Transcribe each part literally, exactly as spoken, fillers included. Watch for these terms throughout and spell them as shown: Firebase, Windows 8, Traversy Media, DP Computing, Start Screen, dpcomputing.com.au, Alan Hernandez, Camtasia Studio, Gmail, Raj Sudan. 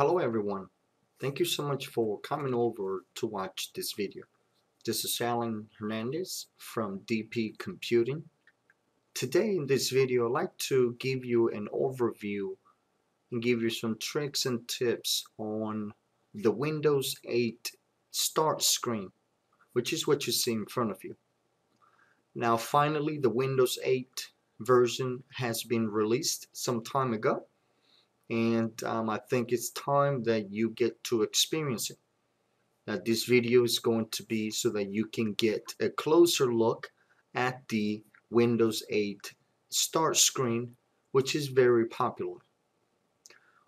Hello everyone, thank you so much for coming over to watch this video. This is Alan Hernandez from D P Computing. Today in this video I'd like to give you an overview and give you some tricks and tips on the Windows eight start screen, which is what you see in front of you. Now finally the Windows eight version has been released some time ago, and um, I think it's time that you get to experience it. Now this video is going to be so that you can get a closer look at the Windows eight start screen, which is very popular.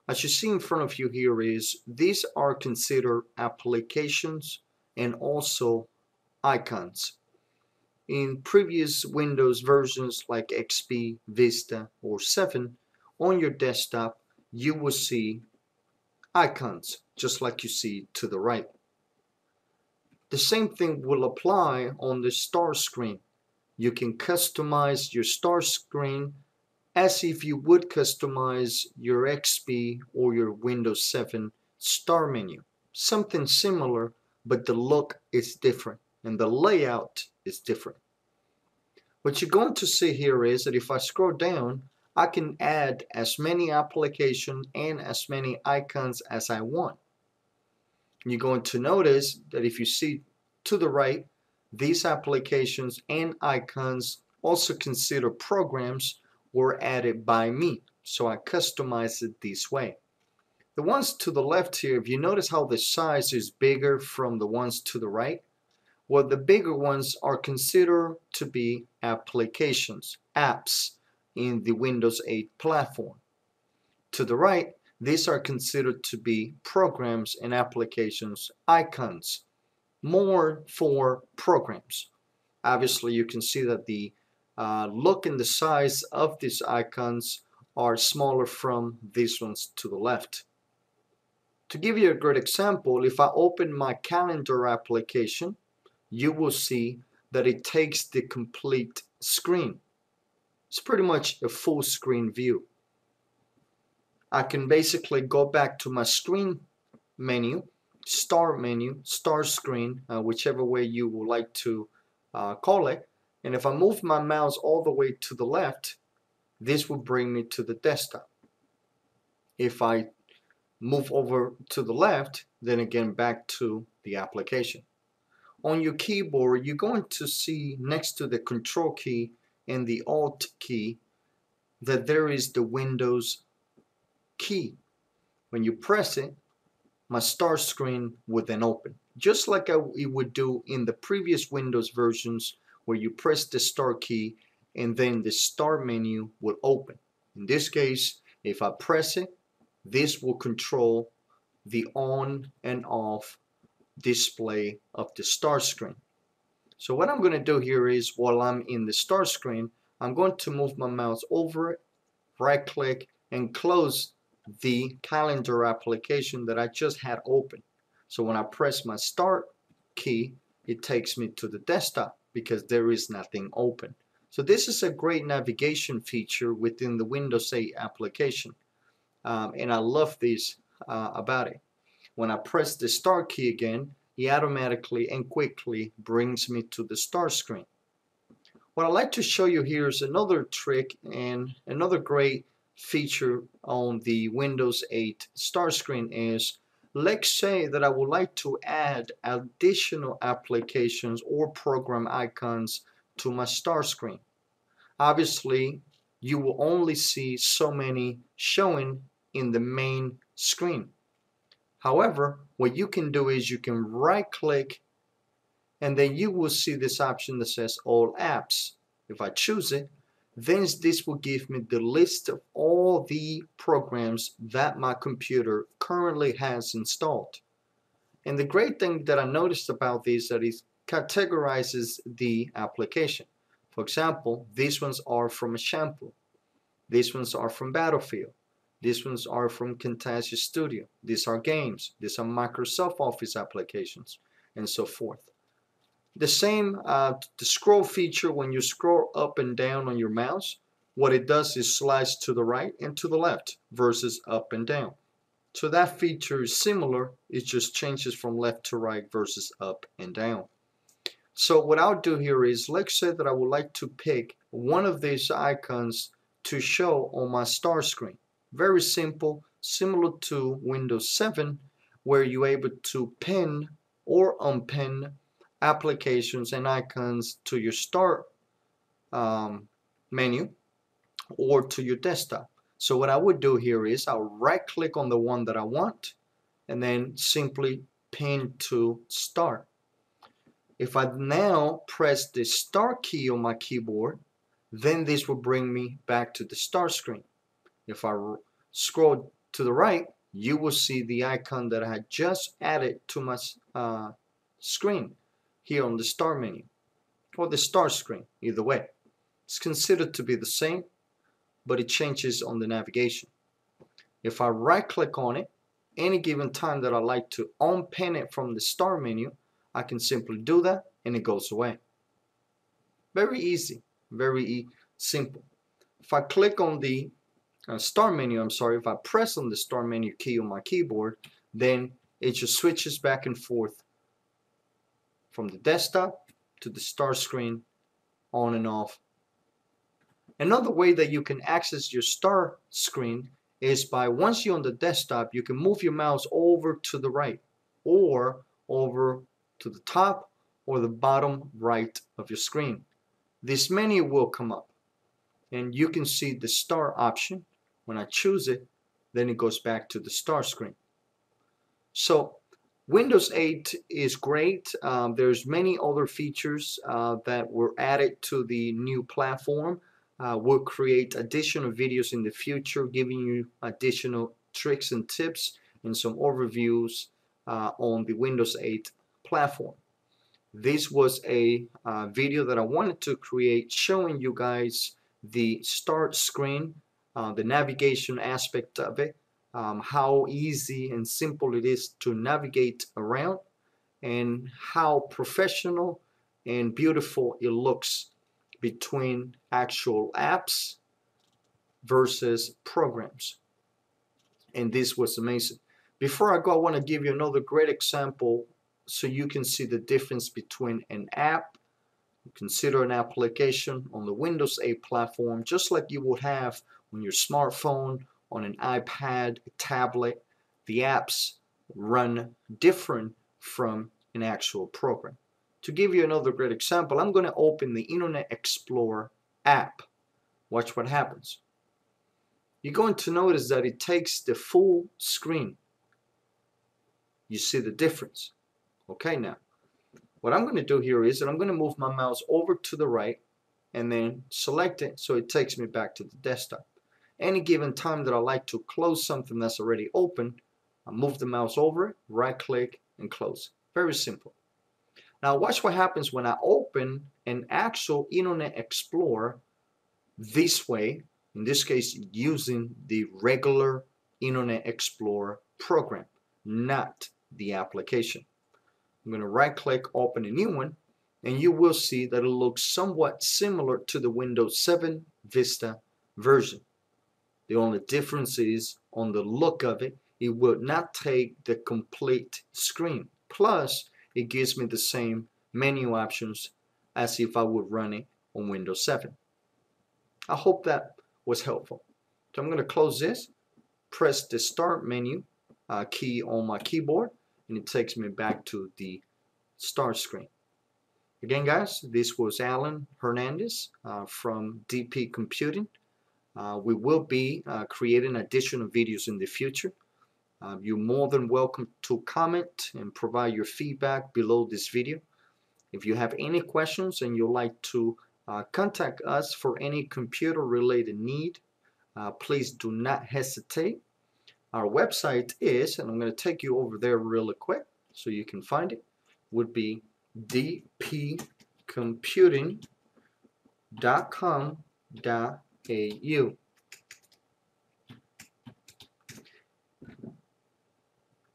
As you see in front of you here is, these are considered applications and also icons. In previous Windows versions like X P, Vista or seven, on your desktop you will see icons just like you see to the right. The same thing will apply on the start screen. You can customize your start screen as if you would customize your X P or your Windows seven start menu. Something similar, but the look is different and the layout is different. What you're going to see here is that if I scroll down, I can add as many applications and as many icons as I want. You're going to notice that if you see to the right, these applications and icons, also considered programs, were added by me, so I customized it this way. The ones to the left here, if you notice how the size is bigger from the ones to the right, well, the bigger ones are considered to be applications, apps, in the Windows eight platform. To the right, these are considered to be programs and applications icons, more for programs. Obviously you can see that the uh, look and the size of these icons are smaller from these ones to the left. To give you a great example, if I open my calendar application, you will see that it takes the complete screen. It's pretty much a full screen view. I can basically go back to my screen menu, start menu, start screen, uh, whichever way you would like to uh, call it. And if I move my mouse all the way to the left, this will bring me to the desktop. If I move over to the left, then again back to the application. On your keyboard, you're going to see next to the control key and the Alt key that there is the Windows key. When you press it, my start screen would then open, just like it would do in the previous Windows versions where you press the start key and then the start menu will open. In this case, if I press it, this will control the on and off display of the start screen. So what I'm going to do here is, while I'm in the start screen, I'm going to move my mouse over it, right click, and close the calendar application that I just had open. So when I press my start key, it takes me to the desktop because there is nothing open. So this is a great navigation feature within the Windows eight application, um, and I love this uh, about it. When I press the start key again, he automatically and quickly brings me to the start screen. What I'd like to show you here is another trick and another great feature on the Windows eight start screen is, let's say that I would like to add additional applications or program icons to my start screen. Obviously, you will only see so many showing in the main screen. However, what you can do is you can right click and then you will see this option that says all apps. If I choose it, then this will give me the list of all the programs that my computer currently has installed. And the great thing that I noticed about this is that it categorizes the application. For example, these ones are from a shampoo, these ones are from Battlefield, these ones are from Camtasia Studio. These are games. These are Microsoft Office applications, and so forth. The same, uh, the scroll feature, when you scroll up and down on your mouse, what it does is slice to the right and to the left versus up and down. So that feature is similar, it just changes from left to right versus up and down. So what I'll do here is, let's say that I would like to pick one of these icons to show on my start screen. Very simple, similar to Windows seven, where you're able to pin or unpin applications and icons to your start um, menu or to your desktop. So what I would do here is I'll right click on the one that I want and then simply pin to start. If I now press the start key on my keyboard, then this will bring me back to the start screen. If I scroll to the right, you will see the icon that I had just added to my uh, screen here on the start menu, or the start screen, either way. It's considered to be the same, but it changes on the navigation. If I right click on it, any given time that I like to unpin it from the start menu, I can simply do that and it goes away. Very easy, very e simple. If I click on the uh, start menu, I'm sorry, if I press on the start menu key on my keyboard, then it just switches back and forth from the desktop to the start screen, on and off. Another way that you can access your start screen is by, once you're on the desktop, you can move your mouse over to the right or over to the top or the bottom right of your screen. This menu will come up and you can see the start option. When I choose it, then it goes back to the start screen. So Windows eight is great. Um, there's many other features uh, that were added to the new platform. Uh, we'll create additional videos in the future giving you additional tricks and tips and some overviews uh, on the Windows eight platform. This was a uh, video that I wanted to create showing you guys the start screen, uh, the navigation aspect of it, um, how easy and simple it is to navigate around, and how professional and beautiful it looks between actual apps versus programs. And this was amazing. Before I go, I want to give you another great example so you can see the difference between an app, consider an application on the Windows eight platform, just like you would have on your smartphone, on an iPad, a tablet. The apps run different from an actual program. To give you another great example, I'm going to open the Internet Explorer app. Watch what happens. You're going to notice that it takes the full screen. You see the difference. Okay, now, what I'm going to do here is that I'm going to move my mouse over to the right and then select it so it takes me back to the desktop. Any given time that I like to close something that's already open, I move the mouse over, right click, and close. Very simple. Now watch what happens when I open an actual Internet Explorer this way, in this case using the regular Internet Explorer program, not the application. I'm going to right click, open a new one, and you will see that it looks somewhat similar to the Windows seven Vista version. The only difference is on the look of it, it will not take the complete screen. Plus, it gives me the same menu options as if I would run it on Windows seven. I hope that was helpful. So I'm going to close this, press the start menu uh, key on my keyboard, and it takes me back to the start screen. Again, guys, this was Alan Hernandez uh, from D P Computing. Uh, we will be uh, creating additional videos in the future. Uh, you're more than welcome to comment and provide your feedback below this video. If you have any questions and you'd like to uh, contact us for any computer related need, uh, please do not hesitate. Our website is, and I'm going to take you over there really quick so you can find it, would be d p computing dot com dot a u.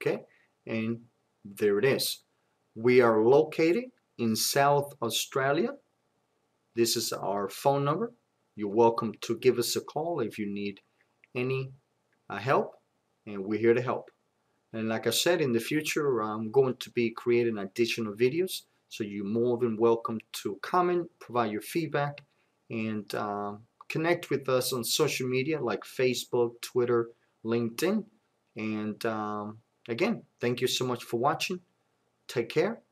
Okay, and there it is. We are located in South Australia. This is our phone number. You're welcome to give us a call if you need any uh, help. and we're here to help. And like I said, in the future I'm going to be creating additional videos, so you're more than welcome to comment, provide your feedback, and uh, connect with us on social media like Facebook, Twitter, LinkedIn. And um, again, thank you so much for watching. Take care.